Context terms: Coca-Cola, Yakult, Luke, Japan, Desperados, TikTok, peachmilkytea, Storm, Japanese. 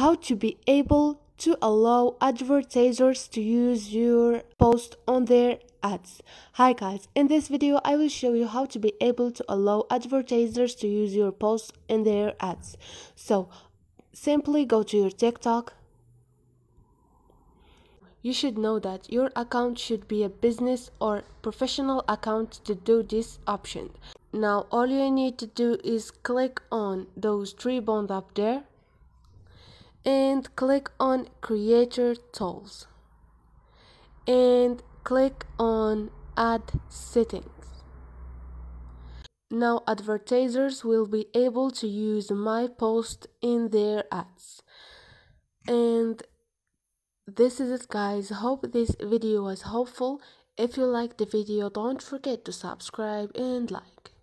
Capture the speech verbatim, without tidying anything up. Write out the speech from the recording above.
how to be able to allow advertisers to use your post on their ads. Hi guys, in this video I will show you how to be able to allow advertisers to use your posts in their ads. So simply go to your TikTok. You should know that your account should be a business or professional account to do this option. Now all you need to do is click on those three buttons up there and click on Creator Tools and click on Ad Settings. Now advertisers will be able to use my post in their ads. And this is it guys, hope this video was helpful. If you liked the video, don't forget to subscribe and like.